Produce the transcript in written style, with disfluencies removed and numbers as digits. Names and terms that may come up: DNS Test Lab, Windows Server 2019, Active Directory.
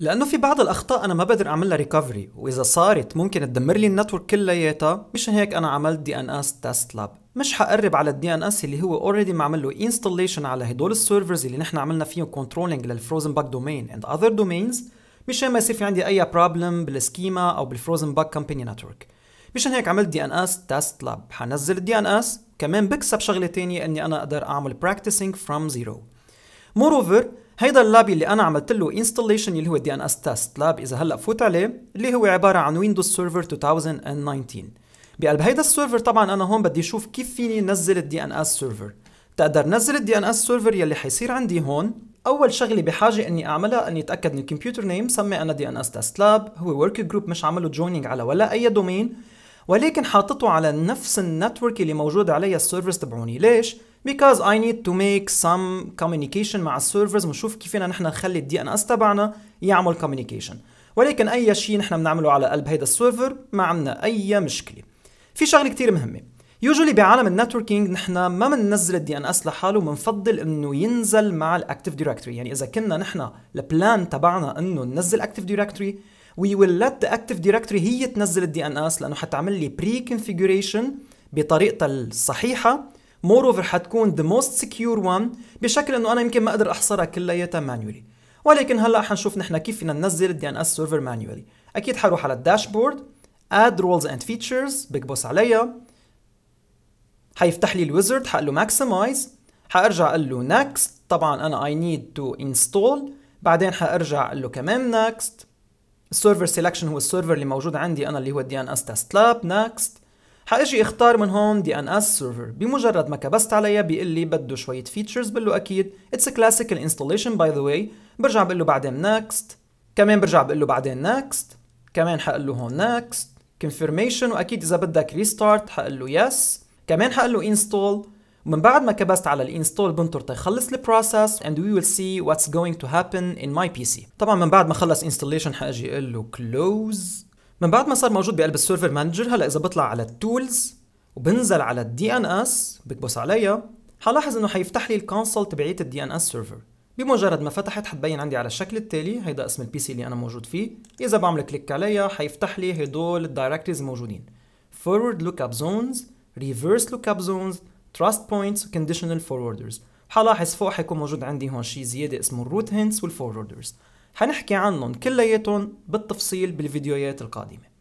لأنه في بعض الأخطاء أنا ما بقدر أعملها ريكفري، وإذا صارت ممكن تدمر لي النتورك كلياتها. مشان هيك أنا عملت DNS Test Lab. مش حقرب على DNS اللي هو اوريدي معمل له انستليشن على هدول السيرفرز اللي نحن عملنا فيهم كنترولينج للفروزن باك دومين اند اذر دومينز، مشان ما يصير في عندي أي بروبلم بالسكيما أو بالفروزن باك كمباني نتورك. مشان هيك عملت DNS Test Lab. حنزل DNS، كمان بكسب شغلة تانية إني أنا أقدر أعمل practicing from zero. moreover هيدا اللاب اللي أنا عملت له انستليشن اللي هو DNS Test Lab، إذا هلا فوت عليه، اللي هو عبارة عن Windows Server 2019. بقلب هيدا السيرفر طبعا أنا هون بدي أشوف كيف فيني نزل ال DNS Server. تقدر نزل ال DNS Server يلي حيصير عندي هون. أول شغلة بحاجة إني أعملها إني أتأكد من الكمبيوتر نيم، سمي أنا DNS Test Lab، هو Work Group مش عامله جوينينج على ولا أي دومين، ولكن حاططه على نفس النتورك اللي موجود عليها السيرفرز تبعوني. ليش؟ because I need to make some communication مع السيرفرز، ونشوف كيف فينا نحن نخلي الدي ان اس تبعنا يعمل communication. ولكن أي شيء نحن بنعمله على قلب هيدا السيرفر ما عندنا أي مشكلة. في شغلة كتير مهمة، يوجولي بعالم النتوركينج نحن ما بننزل الدي ان اس لحاله، بنفضل إنه ينزل مع الأكتيف دايركتوري. يعني إذا كنا نحن البلان تبعنا إنه ننزل أكتيف دايركتوري، we will let the Active Directory هي تنزل ال DNS، لأنه حتعمل لي pre-configuration بطريقتها الصحيحة. moreover حتكون the most secure one، بشكل أنه أنا يمكن ما أقدر أحصرها كلياتها مانيولي. ولكن هلأ حنشوف نحن كيف فينا ننزل ال DNS Server مانيولي. أكيد حروح على الداشبورد، add roles and features، بكبس عليها، حيفتح لي الويزرد، حقول له maximize، حأرجع أقول له next، طبعا أنا I need to install، بعدين حأرجع أقول له كمان next. السيرفر سيلكشن هو السيرفر اللي موجود عندي انا اللي هو DNS Test Lab. next حاجي اختار من هون DNS Server. بمجرد ما كبست عليها بيقول لي بده شويه فيتشرز، بقول له اكيد اتس كلاسيكال انستليشن باي ذا واي. برجع بقول له بعدين next، كمان برجع بقول له بعدين next، كمان حقول له هون next confirmation، واكيد اذا بدك ريستارت حقول له yes، كمان حقول له install. ومن بعد ما كبست على الانستول بنطر تيخلص البروسيس and we will see what's going to happen in my PC. طبعا من بعد ما خلص انستليشن حاجي اقول له close. من بعد ما صار موجود بقلب السيرفر مانجر، هلا اذا بطلع على التولز وبنزل على الدي ان اس بكبس عليها، حلاحظ انه حيفتح لي الكونسول تبعيت الدي ان اس سيرفر. بمجرد ما فتحت حتبين عندي على الشكل التالي، هيدا اسم البي سي اللي انا موجود فيه. اذا بعمل كليك عليها حيفتح لي هدول الدايركتوريز الموجودين، forward lookup zones، reverse lookup zones، Trust Points و Conditional Forwarders. حلاحظ فوق حيكون موجود عندي هون شي زيادة اسمه الروت هنتس والفوروردرز، حنحكي عنهم كلياتهم بالتفصيل بالفيديوهات القادمة.